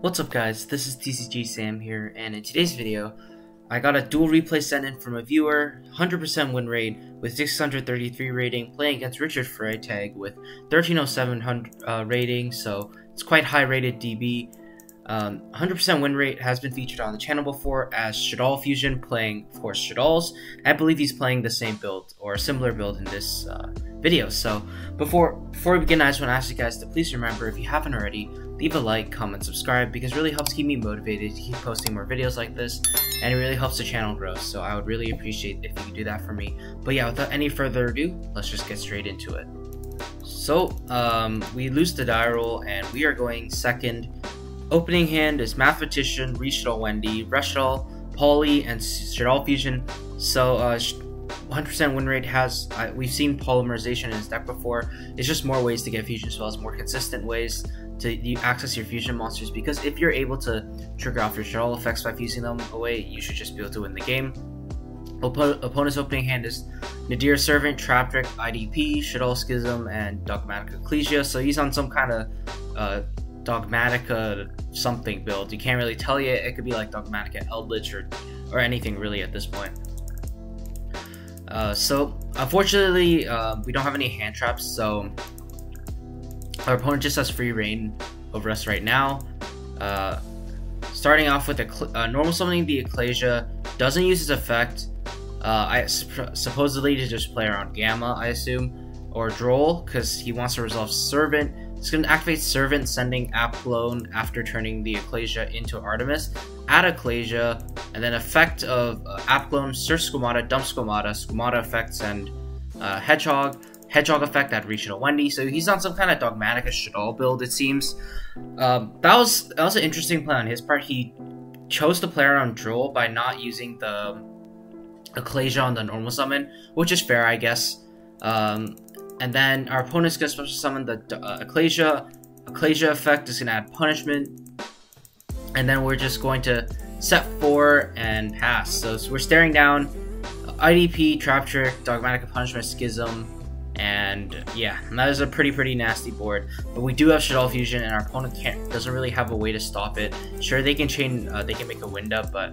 What's up guys, this is TCG Sam here, and in today's video, I got a dual replay sent in from a viewer, 100% win rate with 633 rating, playing against Richard Freitag with 1307 rating, so it's quite high rated DB. 100% win rate has been featured on the channel before as Shaddoll Fusion, playing of course Shaddolls. I believe he's playing the same build or a similar build in this video. So before we begin, I just want to ask you guys to please remember, if you haven't already, leave a like, comment, subscribe, because it really helps keep me motivated to keep posting more videos like this, and it really helps the channel grow, so I would really appreciate if you could do that for me. But yeah, without any further ado, let's just get straight into it. So we lose the die roll and we are going second. Opening hand is Mathematician, Reshaddoll Wendy, Reshaddoll Polly, and Shaddoll Fusion. So 100% win rate has, we've seen polymerization in his deck before. It's just more ways to get fusion spells, more consistent ways to access your fusion monsters, because if you're able to trigger off your Shaddoll effects by fusing them away, you should just be able to win the game. Opponent's opening hand is Nadir Servant, Trap Trick, IDP, Shaddoll Schism, and Dogmatika Ecclesia. So he's on some kind of Dogmatika something build. You can't really tell yet. It could be like Dogmatika Eldritch or anything really at this point. So unfortunately we don't have any hand traps, so our opponent just has free reign over us right now. Starting off with normal summoning the Ecclesia, doesn't use its effect. I supposedly to just play around Gamma, I assume, or Droll, because he wants to resolve Servant. It's going to activate Servant, sending Apglone after turning the Ecclesia into Artemis. Add Ecclesia, and then effect of Apglone, search Squamata, dump Squamata. Squamata effect, send Hedgehog. Hedgehog effect, add Reshaddoll Wendy. So he's on some kind of Dogmatika Shaddoll build, it seems. That was an interesting play on his part. He chose to play around Droll by not using the Ecclesia on the normal summon, which is fair, I guess. And then our opponent's going to special summon the Ecclesia. Ecclesia effect is going to add Punishment. And then we're just going to set 4 and pass. So we're staring down IDP, Trap Trick, Dogmatika, Punishment, Schism. And yeah, that is a pretty nasty board. But we do have Shaddoll Fusion, and our opponent doesn't really have a way to stop it. Sure, they can chain, they can make a Winda, but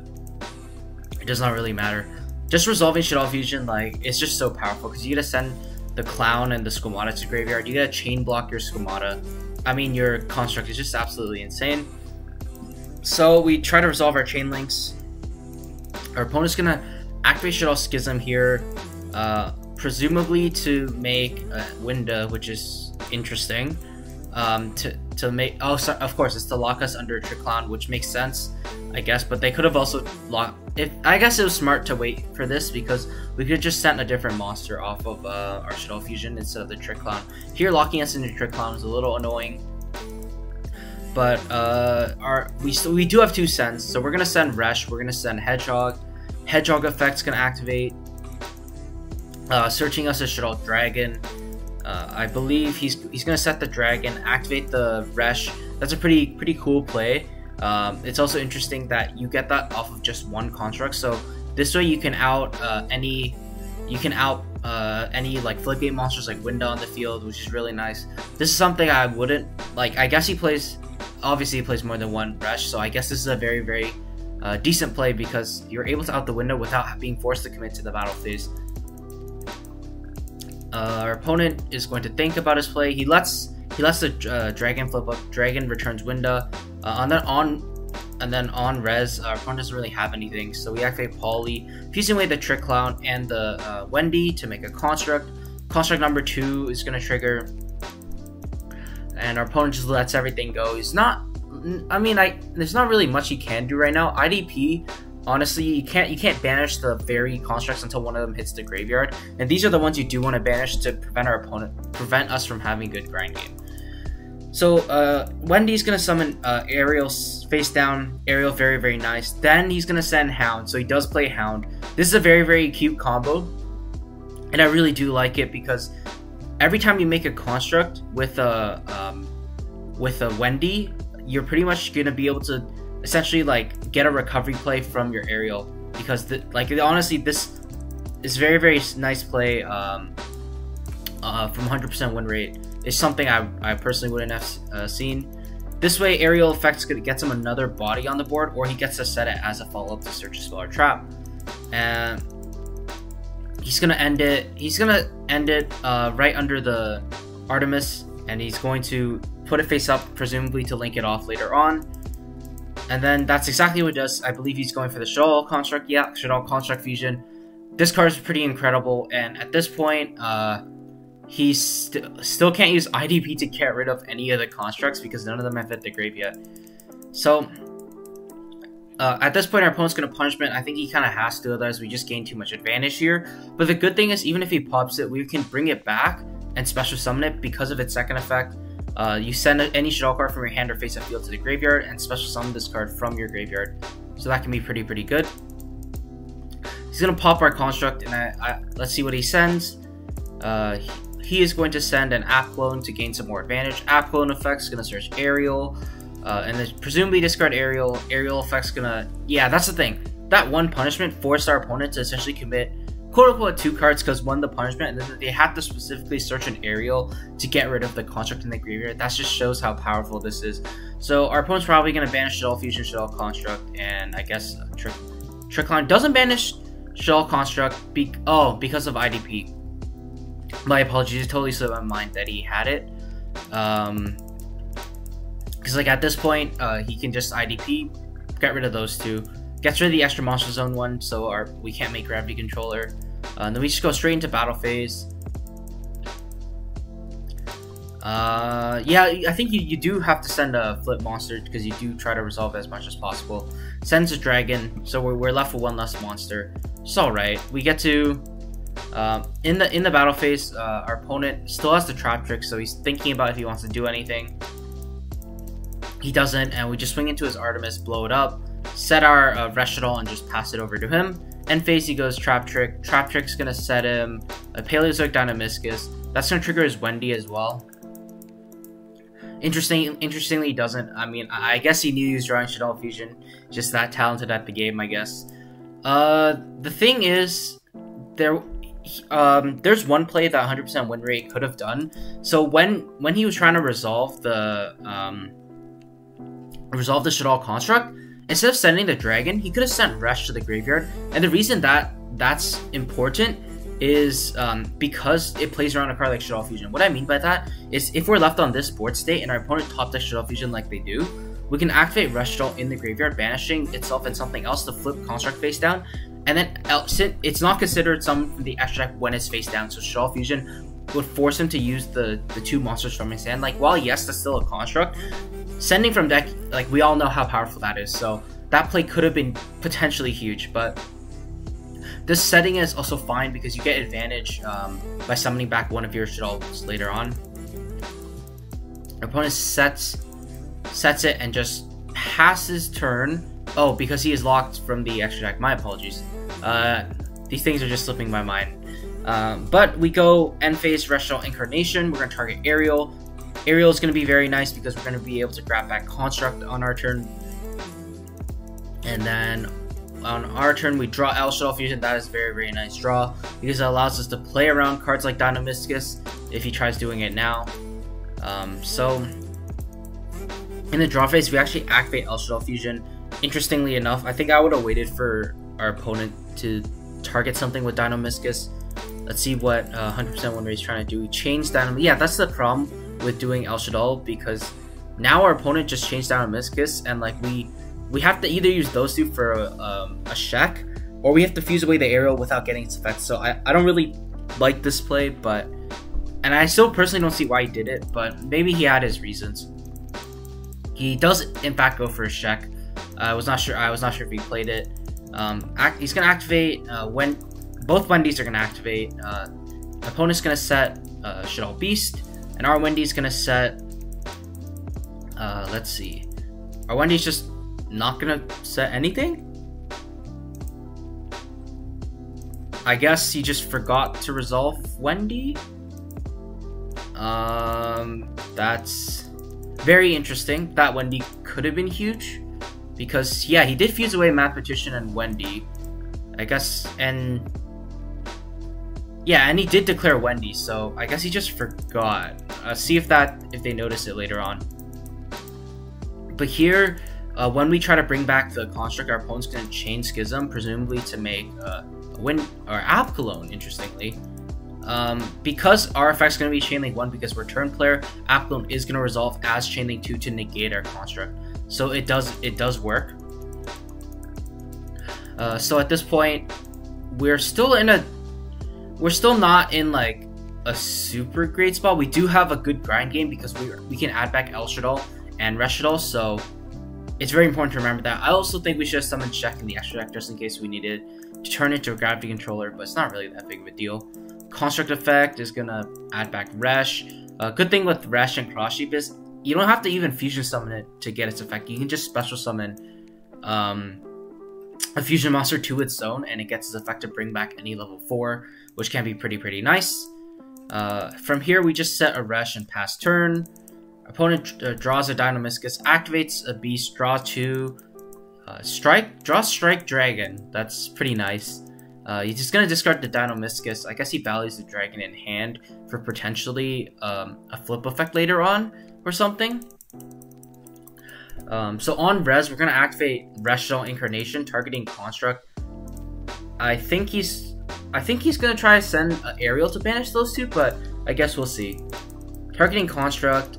it does not really matter. Just resolving Shaddoll Fusion, like, it's just so powerful, because you get to send the Clown and the Squamata to graveyard. You gotta chain block your Squamata. I mean, your construct is just absolutely insane. So we try to resolve our chain links. Our opponent's gonna activate Shaddoll Schism here, presumably to make a Winda, which is interesting. To make, oh, so of course it's to lock us under Trick Clown, which makes sense, I guess. But they could have also locked. If I guess it was smart to wait for this, because we could have just sent a different monster off of our Shaddoll Fusion instead of the Trick Clown. Here, locking us into Trick Clown is a little annoying. But we do have 2 sends, so we're gonna send Resh. We're gonna send Hedgehog. Hedgehog effect's gonna activate, searching us a Shaddoll Dragon. I believe he's gonna set the Dragon, activate the Resh. That's a pretty cool play. It's also interesting that you get that off of just one construct. So this way you can out any like floodgate monsters like Winda on the field, which is really nice. This is something I wouldn't like. I guess he plays, obviously he plays more than one Resh, so I guess this is a very, very decent play, because you're able to out the Winda without being forced to commit to the battle phase. Our opponent is going to think about his play. He lets the Dragon flip up. Dragon returns Winda. And then on res, our opponent doesn't really have anything, so we activate Polly, fusing away the Trick Clown and the Wendy to make a construct. Construct number 2 is gonna trigger, and our opponent just lets everything go. He's not, I mean, there's not really much he can do right now. IDP, honestly, you can't banish the very constructs until one of them hits the graveyard, and these are the ones you do want to banish to prevent our opponent, prevent us from having good grind game. So Wendy's gonna summon Ariel face down. Ariel, very, very nice. Then he's gonna send Hound, so he does play Hound. This is a very, very cute combo, and I really do like it, because every time you make a construct with a Wendy, you're pretty much gonna be able to essentially like get a recovery play from your Ariel, because honestly this is very, very nice play from 100% win rate. It's something I personally wouldn't have seen. This way, Aerial Effects gets him another body on the board, or he gets to set it as a follow-up to Search a Spell or Trap. And he's gonna end it. He's gonna end it right under the Artemis, and he's going to put it face up, presumably to link it off later on. And then that's exactly what it does. I believe he's going for the Shaddoll Construct. Yeah, Shaddoll Construct Fusion. This card is pretty incredible, and at this point, he still can't use IDP to get rid of any of the constructs because none of them have hit the grave yet. So at this point, our opponent's going to Punishment. I think he kind of has to, otherwise we just gain too much advantage here. But the good thing is, even if he pops it, we can bring it back and special summon it because of its second effect. You send any Shaddoll card from your hand or face of field to the graveyard and special summon this card from your graveyard. So that can be pretty good. He's going to pop our Construct, and let's see what he sends. He is going to send an Apglone to gain some more advantage. Apglone effect's gonna search Ariel, and then presumably discard Ariel. Ariel effect's gonna, yeah, that's the thing. That one Punishment forced our opponent to essentially commit quote-unquote two cards, because one, the Punishment, and then they have to specifically search an Ariel to get rid of the Construct in the graveyard. That just shows how powerful this is. So our opponent's probably gonna banish Shaddoll Fusion, Shaddoll Construct, and I guess Trick Clown doesn't banish Shaddoll Construct because of IDP. My apologies, it totally slipped my mind that he had it. Because like at this point, he can just IDP, get rid of those two, gets rid of the extra monster zone one, so we can't make Gravity Controller. And then we just go straight into battle phase. Yeah, I think you do have to send a flip monster because you do try to resolve as much as possible. Sends a Dragon, so we're left with one less monster. It's all right. We get to. In the battle phase, our opponent still has the Trap Trick, so he's thinking about if he wants to do anything. He doesn't, and we just swing into his Artemis, blow it up, set our Reshaddoll, and just pass it over to him. End phase, he goes Trap Trick. Trap Trick's gonna set him a Paleozoic Dinomischus. That's gonna trigger his Wendy as well. Interestingly, he doesn't. I mean, I guess he knew he was drawing Shaddoll Fusion. Just that talented at the game, I guess. The thing is, there's one play that 100% win rate could have done. So when he was trying to resolve the Shaddoll Construct, instead of sending the Dragon, he could have sent Resh to the graveyard. And the reason that that's important is because it plays around a card like Shaddoll Fusion. What I mean by that is, if we're left on this board state and our opponent top decks Shaddoll Fusion like they do, we can activate Reshaddoll in the graveyard, banishing itself and something else to flip Construct face down. And then it's not considered summon from the extract when it's face down, so Shaddoll Fusion would force him to use the two monsters from his hand. Like, while yes, that's still a construct, sending from deck, like, we all know how powerful that is. So that play could have been potentially huge, but this setting is also fine because you get advantage by summoning back one of your Shaddolls later on. Your opponent sets it and just passes turn. Oh, because he is locked from the extra deck. My apologies. These things are just slipping my mind. But we go end phase, Reshaddoll Incarnation. We're going to target Ariel. Ariel is going to be very nice because we're going to be able to grab back Construct on our turn. And then on our turn, we draw El Shaddoll Fusion. That is a very nice draw because it allows us to play around cards like Dinomischus if he tries doing it now. So in the draw phase, we actually activate El Shaddoll Fusion. Interestingly enough, I think I would have waited for our opponent to target something with Dinomischus. Let's see what 100% win rate is trying to do. We changed Dinomischus. Yeah, that's the problem with doing El Shaddoll, because now our opponent just changed Dinomischus, and like we have to either use those two for a Shek, or we have to fuse away the Aerial without getting its effects. So I don't really like this play, and I still personally don't see why he did it, but maybe he had his reasons. He does in fact go for a Shek. I was not sure if he played it. He's gonna activate when both Wendy's are gonna activate. Opponent's gonna set Shaddoll Beast, and our Wendy's gonna set. Let's see, our Wendy's just not gonna set anything. I guess he just forgot to resolve Wendy. That's very interesting. That Wendy could have been huge. Because, yeah, he did fuse away Mathematician and Wendy, I guess, and... yeah, and he did declare Wendy, so I guess he just forgot. See if they notice it later on. But here, when we try to bring back the construct, our opponent's going to chain Schism, presumably to make a Win or Apglone, interestingly. Because our effect's going to be Chainlink 1 because we're turn player, Apglone is going to resolve as Chainlink 2 to negate our construct. So it does work. So at this point, we're still not in like a super great spot. We do have a good grind game because we can add back El Shaddoll and Reshaddoll, so it's very important to remember that. I also think we should have summoned Shek in the extra deck just in case we needed to turn into a Gravity Controller, but it's not really that big of a deal. Construct effect is gonna add back Resh. Good thing with Resh and Cross Sheep is you don't have to even fusion summon it to get its effect. You can just special summon a fusion monster to its zone, and it gets its effect to bring back any level 4, which can be pretty nice. From here, we just set a Resh and pass turn. Opponent draws a Dinomischus, activates a Beast, draw 2, Strike Dragon. That's pretty nice. He's just going to discard the Dinomischus. I guess he values the Dragon in hand for potentially a flip effect later on or something. So on Res, we're going to activate Reshaddoll Incarnation, targeting Construct. I think he's going to try to send Ariel to banish those two, but I guess we'll see. Targeting Construct,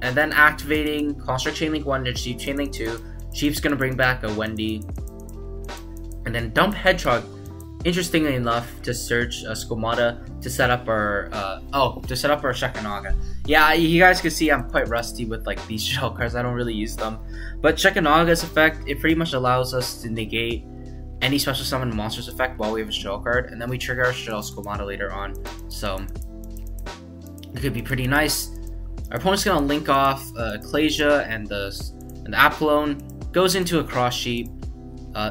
and then activating Construct Chainlink 1 and Sheep Chainlink 2. Sheep's going to bring back a Wendy. And then dump Hedgehog, interestingly enough, to search Squamata to set up our to set up our Shekinaga. Yeah, you guys can see I'm quite rusty with like these shell cards. I don't really use them. But Shekinaga's effect, it pretty much allows us to negate any special summon monster's effect while we have a shell card, and then we trigger our Shaddoll Squamata later on. So it could be pretty nice. Our opponent's gonna link off Ecclesia and the Apollousa, goes into a Cross Sheep.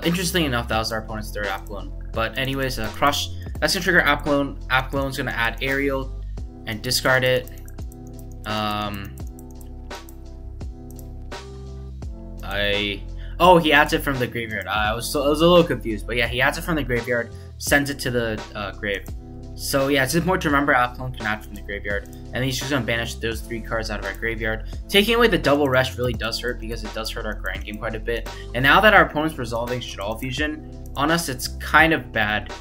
Interestingly enough, that was our opponent's third Apglone. But anyways, that's going to trigger Apglone. Apglone's going to add Ariel and discard it. Oh, he adds it from the graveyard. I was a little confused. But yeah, he adds it from the graveyard, sends it to the grave. So yeah, it's important to remember Apglone can add from the graveyard. And he's just going to banish those 3 cards out of our graveyard. Taking away the double Resh really does hurt because it does hurt our grind game quite a bit. And now that our opponent's resolving Shaddoll Fusion on us, it's kind of bad.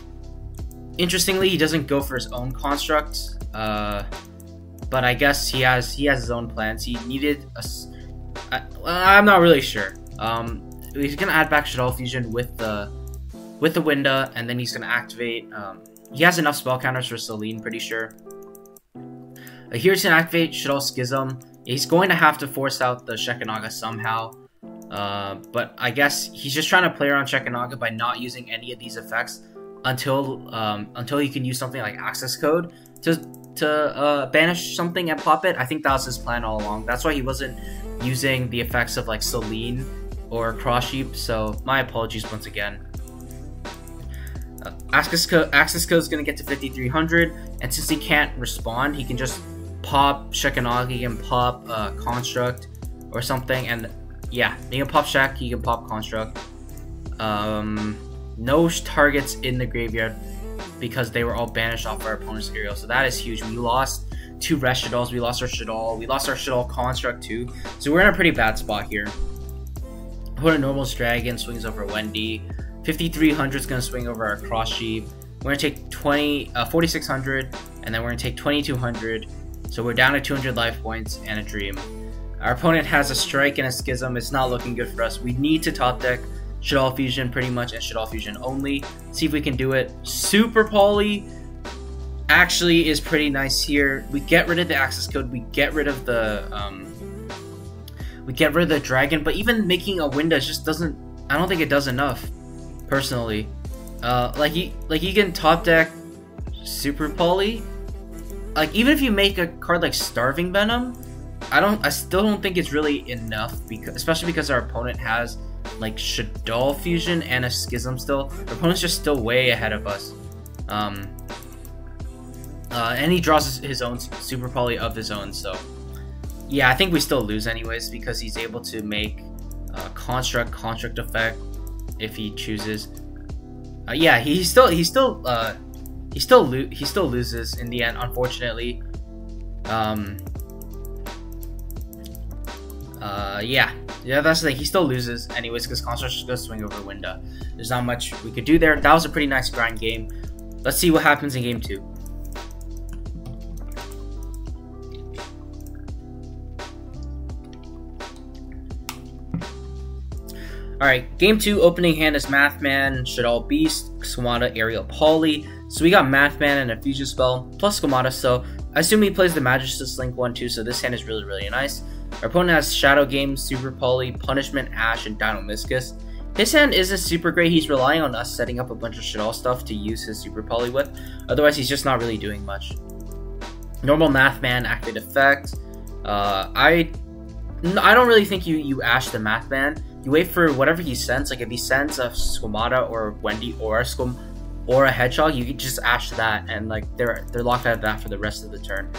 Interestingly, he doesn't go for his own construct. But I guess he has his own plans. He needed I'm not really sure. He's going to add back Shaddoll Fusion with the Winda. And then he's going to activate... he has enough spell counters for Celine, pretty sure. Here's an activate Shaddoll Schism. He's going to have to force out the Shekinaga somehow. But I guess he's just trying to play around Shekinaga by not using any of these effects until he can use something like Access Code to banish something and pop it. I think that was his plan all along. That's why he wasn't using the effects of like Celine or Cross Sheep. So my apologies once again. Access code is going to get to 5,300, and since he can't respond, he can just pop Shekinagi, he can pop Construct or something, and yeah, he can pop Shek, he can pop Construct. No targets in the graveyard because they were all banished off our opponent's Ariel, so that is huge. We lost 2 Reshaddols, we lost our Shaddoll, we lost our Shaddoll Construct too, so we're in a pretty bad spot here. Put a normal Dragon, swings over Wendy. 5,300 is going to swing over our Cross Sheep. We're going to take 4,600, and then we're going to take 2,200. So we're down to 200 life points and a dream. Our opponent has a Strike and a Schism. It's not looking good for us. We need to top deck Shaddoll Fusion pretty much, and Shaddoll Fusion only. See if we can do it. Super Poly actually is pretty nice here. We get rid of the Access Code. We get rid of the Dragon. But even making a Winda just doesn't. I don't think it does enough. Personally, like you can top deck Super Poly. Like even if you make a card like Starving Venom, I still don't think it's really enough, because especially because our opponent has like Shaddoll Fusion and a Schism still. Our opponent's just still way ahead of us. And he draws his own Super Poly of his own. So yeah, I think we still lose anyways because he's able to make construct effect. If he chooses, yeah, he still loses in the end, unfortunately. Yeah, that's the thing. He still loses anyways because Construct just goes swing over Winda. There's not much we could do there. That was a pretty nice grind game. Let's see what happens in game 2. Alright, game 2 opening hand is Mathman, Shaddoll Beast, Squamata, Ariel, Polly. So we got Mathman and a Fusion Spell, plus Squamata, so I assume he plays the Magic's Link 1 too, so this hand is really, really nice. Our opponent has Shadow Games, Super Poly, Punishment, Ash, and Dinomischus. His hand isn't super great, he's relying on us setting up a bunch of Shaddoll stuff to use his Super Poly with, otherwise he's just not really doing much. Normal Mathman, active effect. I don't really think you Ash the Mathman. You wait for whatever he sends, like if he sends a Squamata or Wendy or a Squam or a Hedgehog, you can just Ash that and like they're locked out of that for the rest of the turn.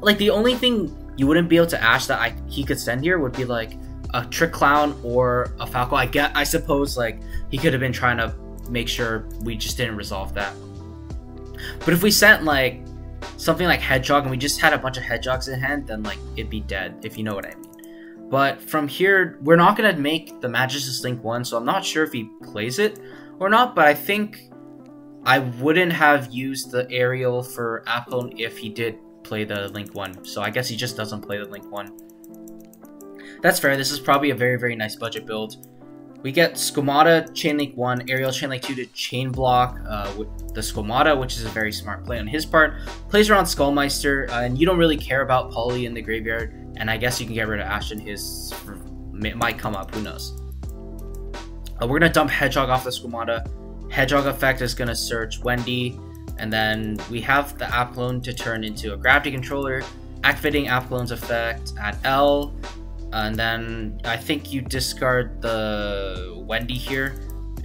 Like the only thing you wouldn't be able to Ash that he could send here would be like a Trick Clown or a Falco. I suppose like he could have been trying to make sure we just didn't resolve that. But if we sent like something like Hedgehog and we just had a bunch of Hedgehogs in hand, then like it'd be dead, if you know what I mean. But from here, we're not going to make the Magic's Link 1, so I'm not sure if he plays it or not, but I think I wouldn't have used the Ariel for Apglone if he did play the Link 1, so I guess he just doesn't play the Link 1. That's fair, this is probably a very, very nice budget build. We get Squamata, Chain Link 1, Ariel, Chain Link 2 to chain block with the Squamata, which is a very smart play on his part. Plays around Skullmeister, and you don't really care about Polly in the graveyard. And I guess you can get rid of Ashton. His might come up. Who knows? We're gonna dump Hedgehog off the Squamata. Hedgehog effect is gonna search Wendy, and then we have the Apglone to turn into a Gravity Controller, activating Apglone's effect at L, and then I think you discard the Wendy here.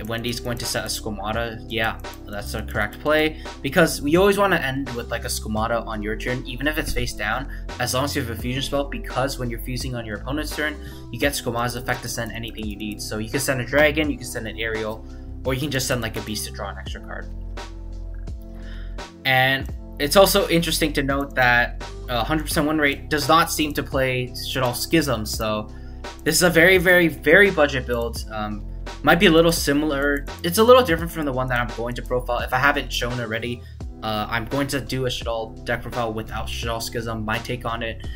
Wendy's going to set a Squamata. Yeah, that's a correct play because we always want to end with like a Squamata on your turn, even if it's face down, as long as you have a fusion spell, because when you're fusing on your opponent's turn, you get Squamata's effect to send anything you need. So you can send a Dragon, you can send an Ariel, or you can just send like a Beast to draw an extra card. And it's also interesting to note that 100% win rate does not seem to play Shaddoll Schism, so this is a very, very, very budget build. Might be a little similar. It's a little different from the one that I'm going to profile. If I haven't shown already, I'm going to do a Shaddoll deck profile without Shaddoll Schism, my take on it.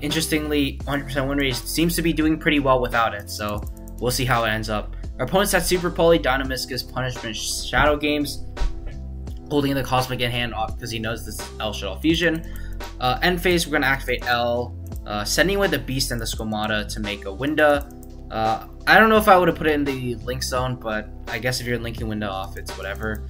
Interestingly, 100% win rate seems to be doing pretty well without it, so we'll see how it ends up. Our opponents had Super Poly, Dinomischus, Punishment, Shadow Games, holding the Cosmic in hand off because he knows this is El Shaddoll Fusion. End phase, we're going to activate L, sending away the Beast and the Squamata to make a Winda. I don't know if I would have put it in the link zone, but I guess if you're linking Winda off, it's whatever.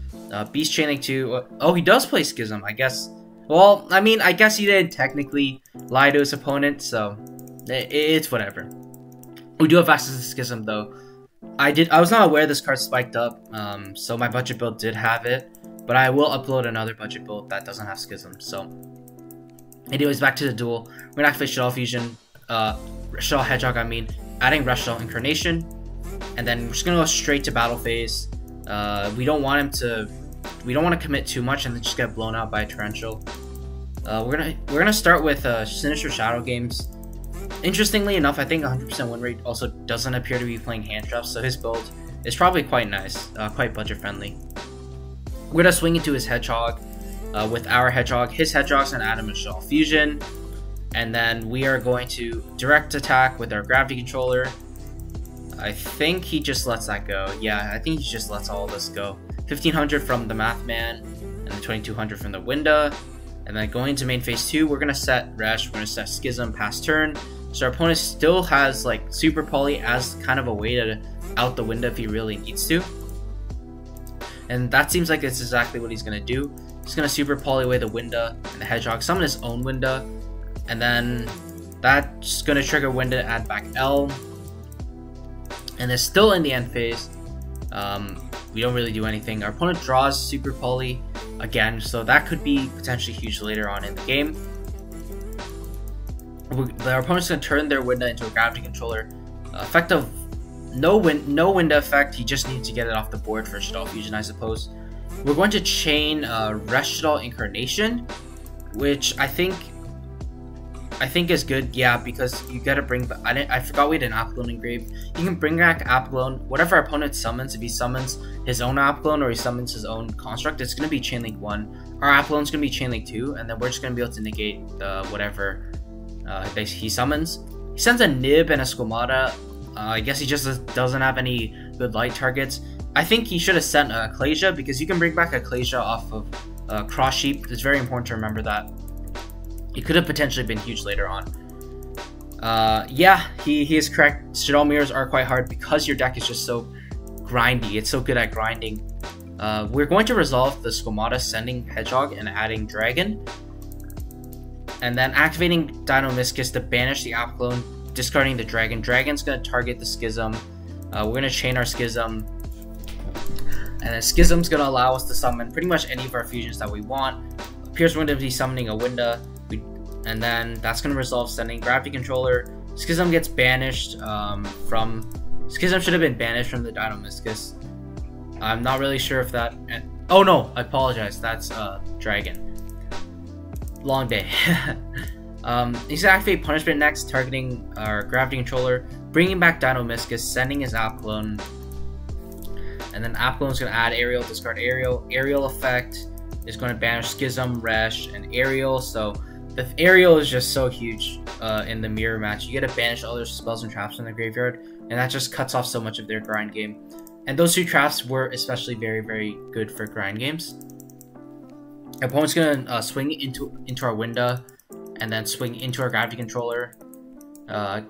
Beast Chain Link 2. Oh, he does play Schism, I guess. Well, I mean, I guess he did technically lie to his opponent, so it's whatever. We do have access to Schism, though. I was not aware this card spiked up, so my budget build did have it, but I will upload another budget build that doesn't have Schism, so. Anyways, back to the duel. We're gonna activate Shaddoll Fusion, Shaddoll Hedgehog, I mean. Adding Reshaddoll Incarnation, and then we're just gonna go straight to battle phase. We don't want to commit too much and then just get blown out by a torrential. We're gonna start with Sinister Shadow Games. Interestingly enough, I think 100% win rate also doesn't appear to be playing hand traps, so his build is probably quite nice, quite budget friendly. We're gonna swing into his Hedgehog with our Hedgehog. His Hedgehog's an Adam and Shaddoll Fusion. And then we are going to direct attack with our Gravity Controller. I think he just lets that go. Yeah, I think he just lets all this go. 1500 from the Mathman, and the 2200 from the Winda. And then going into main phase 2, we're going to set Resh, we're going to set Schism past turn. So our opponent still has like Super Poly as kind of a way to out the Winda if he really needs to. And that seems like it's exactly what he's going to do. He's going to Super Poly away the Winda and the Hedgehog, summon his own Winda. And then that's going to trigger Winda to add back L. And it's still in the end phase. We don't really do anything. Our opponent draws Super Poly again, so that could be potentially huge later on in the game. Our opponent's going to turn their Winda into a Gravity Controller. Effective, no Winda effect, he just needs to get it off the board for Shaddoll Fusion, I suppose. We're going to chain Reshaddoll Incarnation, which I think... I think is good, yeah, because you gotta bring back, I forgot we had an Apglone engraved. You can bring back Apglone, whatever opponent summons, if he summons his own Apglone or he summons his own construct, it's gonna be Chainlink 1. Our Apglone's gonna be Chainlink 2, and then we're just gonna be able to negate the whatever he summons. He sends a Nib and a Squamata. I guess he just doesn't have any good light targets. I think he should have sent Ecclesia, because you can bring back Ecclesia off of Cross Sheep. It's very important to remember that. It could have potentially been huge later on. Yeah, he is correct. Shaddoll mirrors are quite hard because your deck is just so grindy. It's so good at grinding. We're going to resolve the Squamata, sending Hedgehog and adding Dragon. And then activating Dinomischus to banish the Apglone, discarding the Dragon. Dragon's going to target the Schism. We're going to chain our Schism. And then Schism's going to allow us to summon pretty much any of our fusions that we want. Appears we're going to be summoning a Winda. And then that's going to resolve sending Gravity Controller. Schism gets banished from... Schism should have been banished from the Dinomischus. I'm not really sure if that... Oh no, I apologize. That's Dragon. Long day. He's going to activate Punishment next, targeting our Gravity Controller, bringing back Dinomischus, sending his Apglone. And then Apglone's going to add Ariel, discard Ariel. Ariel effect is going to banish Schism, Resh, and Ariel. So... the Ariel is just so huge in the mirror match. You get to banish all their spells and traps in the graveyard, and that just cuts off so much of their grind game. And those two traps were especially very, very good for grind games. Our opponent's going to swing into our Winda, and then swing into our Gravity Controller.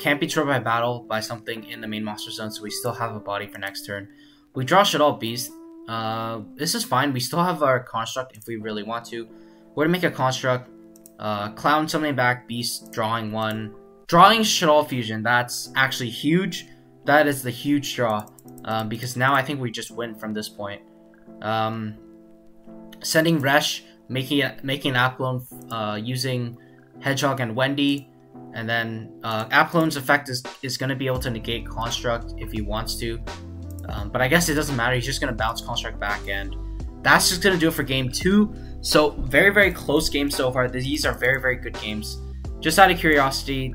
Can't be destroyed by battle by something in the main monster zone, so we still have a body for next turn. We draw Shaddoll Beast. This is fine. We still have our Construct if we really want to. We're going to make a Construct. Clown summoning back Beast, drawing one. Drawing Shaddoll Fusion, that's actually huge. That is the huge draw. Because now I think we just win from this point. Sending Resh, making Apglone using Hedgehog and Wendy. And then Apglone's effect is going to be able to negate Construct if he wants to. But I guess it doesn't matter, he's just going to bounce Construct back and... that's just going to do it for game 2. So, very, very close game so far. These are very, very good games. Just out of curiosity,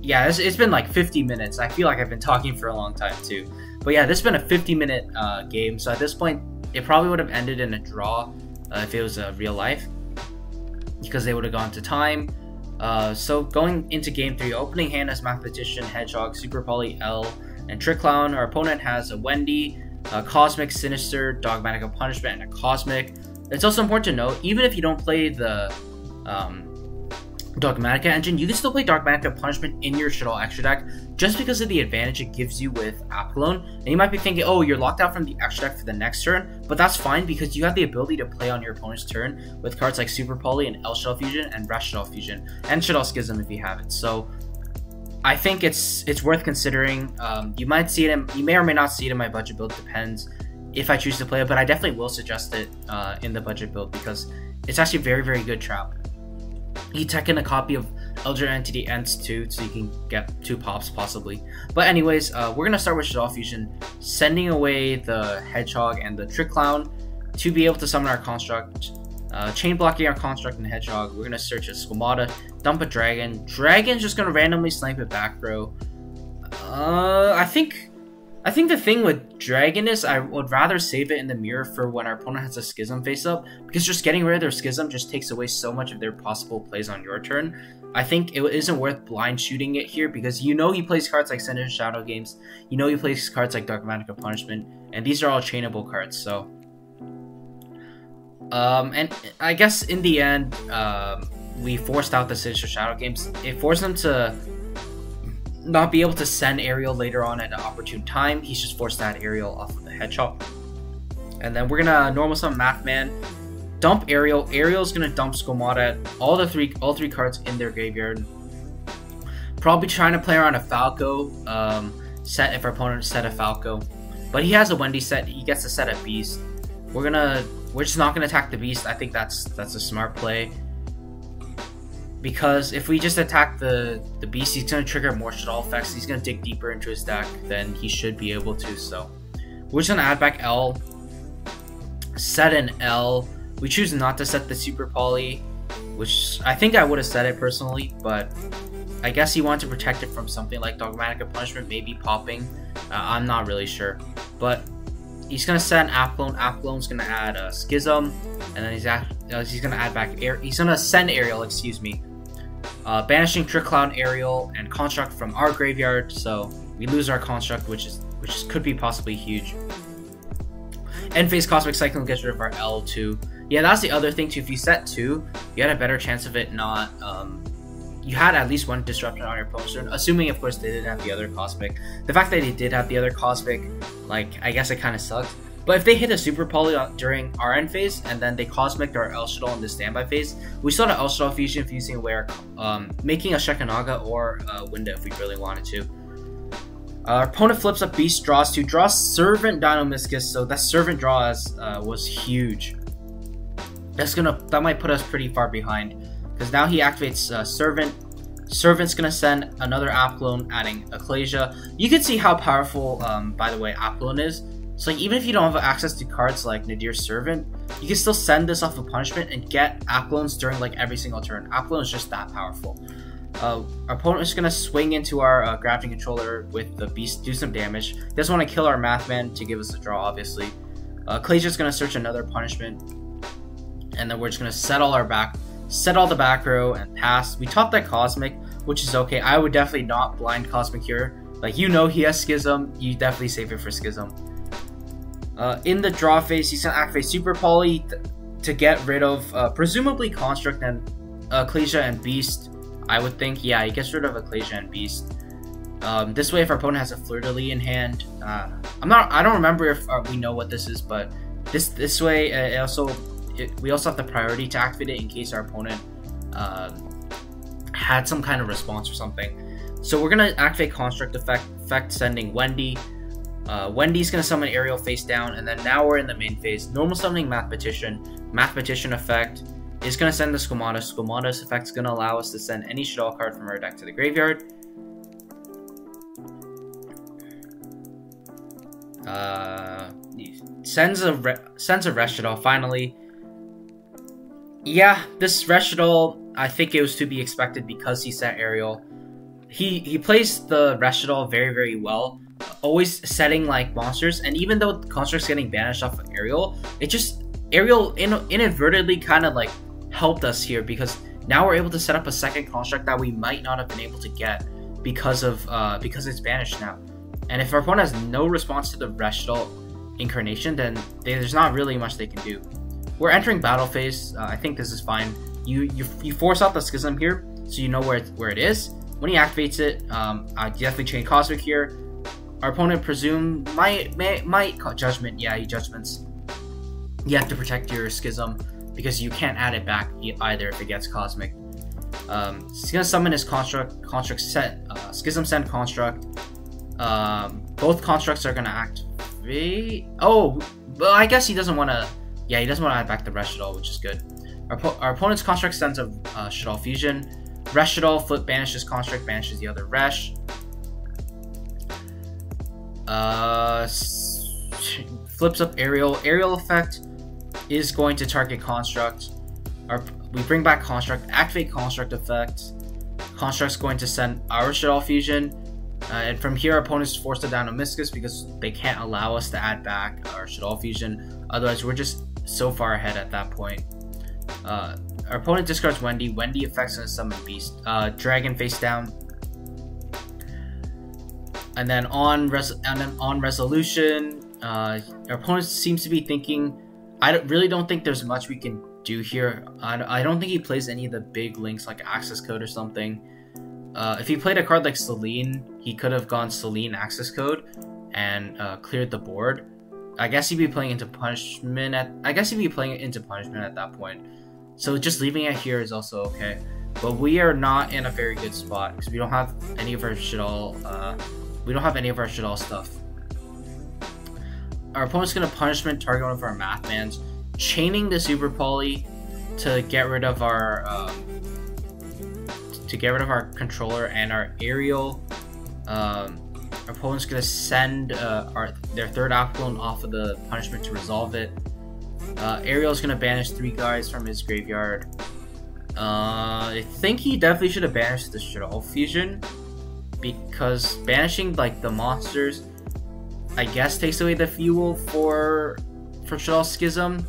yeah, it's been like 50 minutes. I feel like I've been talking for a long time too. But yeah, this has been a 50-minute game. So at this point, it probably would have ended in a draw if it was real life, because they would have gone to time. So going into game 3, opening hand as Mathematician, Hedgehog, Super Poly, L, and Trick Clown. Our opponent has a Wendy, Cosmic, Sinister, Dogmatika, Punishment, and a Cosmic. It's also important to note, even if you don't play the Dogmatika engine, you can still play Dogmatika Punishment in your Shaddoll extra deck, just because of the advantage it gives you with Apglone. And you might be thinking, oh, you're locked out from the extra deck for the next turn, but that's fine, because you have the ability to play on your opponent's turn with cards like Super Poly and El Shaddoll Fusion and Reshaddoll Fusion, and Shaddoll Schism if you have it. So I think it's worth considering. You might see it in, you may or may not see it in my budget build, depends if I choose to play it, but I definitely will suggest it in the budget build, because it's actually a very, very good trap. You tech in a copy of Elder Entity Ents 2, so you can get 2 pops possibly. But anyways, we're gonna start with Shaddoll Fusion, sending away the Hedgehog and the Trick Clown to be able to summon our Construct. Chain blocking our Construct and Hedgehog. We're going to search a Squamata, dump a Dragon. Dragon's just going to randomly snipe a back row. I think the thing with Dragon is I would rather save it in the mirror for when our opponent has a Schism face up, because just getting rid of their Schism just takes away so much of their possible plays on your turn. I think it isn't worth blind shooting it here, because you know he plays cards like Sinister Shadow Games, you know he plays cards like Dogmatika Punishment, and these are all chainable cards, so... and I guess in the end, we forced out the Sinister Shadow Games. It forced him to not be able to send Ariel later on at an opportune time. He's just forced that Ariel off of the Hedgehog. And then we're gonna normal summon Mathman, dump Ariel. Ariel's gonna dump Squamata, all three cards in their graveyard. Probably trying to play around a Falco set if our opponent set a Falco, but he has a Wendy set. He gets to set a Beast. We're just not gonna attack the Beast. I think that's a smart play, because if we just attack the Beast, he's gonna trigger more Shaddoll effects. He's gonna dig deeper into his deck than he should be able to. So we're just gonna add back L, set an L. We choose not to set the Super Poly, which I think I would have set it personally, but I guess he wanted to protect it from something like Dogmatika Punishment, maybe popping. I'm not really sure. But he's going to send Apglone. Apglone's going to add Schism. And then he's going to add back Ariel. He's going to send Ariel, excuse me. Banishing Trick Clown, Ariel, and Construct from our graveyard. So we lose our Construct, which could be possibly huge. End phase Cosmic Cyclone gets rid of our L2. Yeah, that's the other thing too. If you set 2, you had a better chance of it not... you had at least one disruption on your opponent's turn, assuming of course they didn't have the other Cosmic. The fact that they did have the other Cosmic, like, I guess it kind of sucks. But if they hit a Super Poly during our end phase, and then they Cosmic our El Shaddoll in the standby phase, we still had an El Shaddoll Fusion fusing away our, making a Shekinaga or Winda if we really wanted to. Our opponent flips up Beast, draws 2, draws Servant Dinomischus, so that Servant draw was huge. That might put us pretty far behind, because now he activates Servant. Servant's gonna send another Apglone, adding Ecclesia. You can see how powerful, by the way, Apglone is. So like, even if you don't have access to cards like Nadir's Servant, you can still send this off of Punishment and get Apglones during like every single turn. Apglone is just that powerful. Our opponent is gonna swing into our Gravity Controller with the Beast, do some damage. He doesn't want to kill our Mathman to give us a draw, obviously. Ecclesia's gonna search another Punishment, and then we're just gonna set all the back row and pass. We top that Cosmic, which is okay. I would definitely not blind Cosmic here. Like, you know he has Schism, you definitely save it for Schism. In the draw phase, he's gonna activate Super Poly to get rid of presumably Construct and Ecclesia and Beast. I would think, yeah, he gets rid of Ecclesia and Beast. This way, if our opponent has a Fleur de Lis in hand, I don't remember if we know what this is, but this way it also. We also have the priority to activate it in case our opponent had some kind of response or something. So we're going to activate Construct effect sending Wendy. Wendy's going to summon Ariel face down, and then now we're in the main phase. Normal summoning Mathematician. Mathematician effect is going to send the Squamata. Squamata's effect is going to allow us to send any Shaddoll card from our deck to the graveyard. Sends a Reshaddoll finally. Yeah, this Reshaddoll, I think it was to be expected because he sent Ariel. He plays the Reshaddoll very, very well, always setting like monsters. And even though Construct's getting banished off of Ariel, it just Ariel inadvertently kind of like helped us here, because now we're able to set up a second Construct that we might not have been able to get because it's banished now. And if our opponent has no response to the Reshaddoll Incarnation, then there's not really much they can do. We're entering battle phase. I think this is fine. You force out the Schism here, so you know where it is. When he activates it, I definitely chain Cosmic here. Our opponent might Judgment. Yeah, he Judgments. You have to protect your Schism because you can't add it back either if it gets Cosmic. He's gonna summon his Construct. Construct set Schism send Construct. Both Constructs are gonna activate. Oh, but I guess he doesn't want to. Yeah, he doesn't want to add back the Reshaddoll, which is good. Our opponent's Construct sends a Shaddoll Fusion. Reshaddoll flip banishes Construct, banishes the other Resh. Flips up Ariel. Ariel effect is going to target Construct. We bring back Construct, activate Construct effect. Construct's going to send our Shaddoll Fusion. And from here, our opponent's forced to Dinomischus because they can't allow us to add back our Shaddoll Fusion. Otherwise, we're just so far ahead at that point. Our opponent discards Wendy. Wendy effects on summon Beast. Dragon face down. And then on resolution, our opponent seems to be thinking, really don't think there's much we can do here. I don't think he plays any of the big links like Access Code or something. If he played a card like Celine, he could have gone Celine Access Code and cleared the board. I guess he'd be playing into Punishment. I guess he'd be playing it into Punishment at that point. So just leaving it here is also okay. But we are not in a very good spot because we don't have any of our Shaddoll. We don't have any of our Shaddoll stuff. Our opponent's gonna Punishment target one of our Mathmans, chaining the Super Poly to get rid of our. To get rid of our Controller and our Ariel. Our opponent's gonna send their third Apglone off of the Punishment to resolve it. Ariel's gonna banish 3 guys from his graveyard. I think he definitely should have banished the Shaddoll Fusion, because banishing like the monsters, I guess, takes away the fuel for Shaddoll Schism,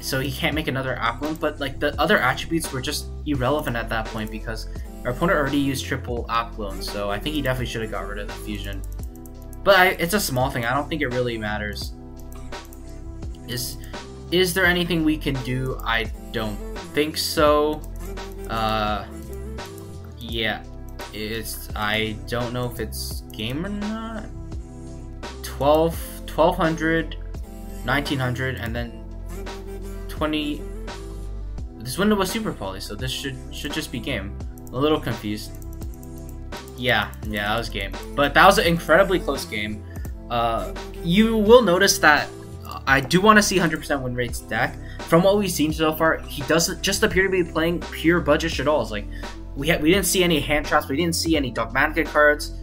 so he can't make another Apglone. But like the other attributes were just irrelevant at that point because our opponent already used triple Apglone, so I think he definitely should have got rid of the fusion. But it's a small thing. I don't think it really matters. Is there anything we can do? I don't think so. Yeah, I don't know if it's game or not. 1200, 1900, and then 20. This window was super poly, so this should just be game. I'm a little confused. Yeah, that was game. But that was an incredibly close game. You will notice that I do want to see 100% win rates deck. From what we've seen so far, he doesn't just appear to be playing pure budget Shaddolls. Like we didn't see any hand traps, we didn't see any Dogmatika cards.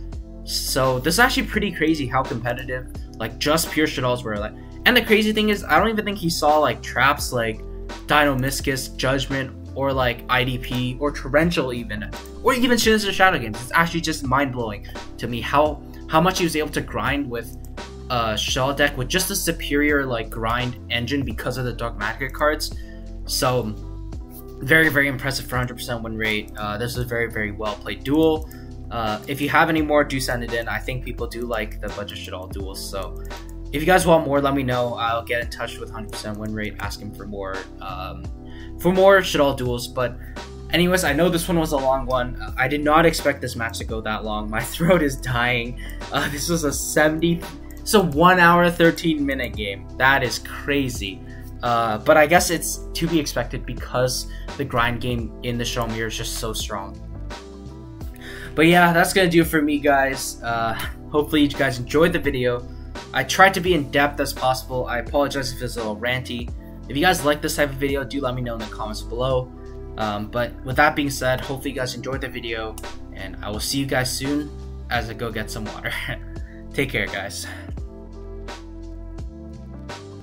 So this is actually pretty crazy how competitive like just pure Shaddolls were. Like, and the crazy thing is, I don't even think he saw like traps like Dinomischus, Judgment, or like IDP, or Torrential even, or even Sinister Shadow Games. It's actually just mind-blowing to me how much he was able to grind with Shaddoll deck with just a superior like grind engine because of the Dogmatika cards. So very, very impressive for 100% win rate. This was a very, very well played duel. If you have any more, do send it in. I think people do like the budget Shaddoll duels, so if you guys want more, let me know. I'll get in touch with 100% win rate, ask him for more Shaddoll duels. But anyways, I know this one was a long one. I did not expect this match to go that long. My throat is dying. This was a 1-hour 13-minute game. That is crazy. But I guess it's to be expected because the grind game in the Shaddoll mirror is just so strong. But yeah, that's gonna do it for me, guys. Hopefully you guys enjoyed the video. I tried to be in depth as possible. I apologize if it's a little ranty. If you guys like this type of video, do let me know in the comments below. But with that being said, hopefully you guys enjoyed the video, and I will see you guys soon as I go get some water. Take care, guys.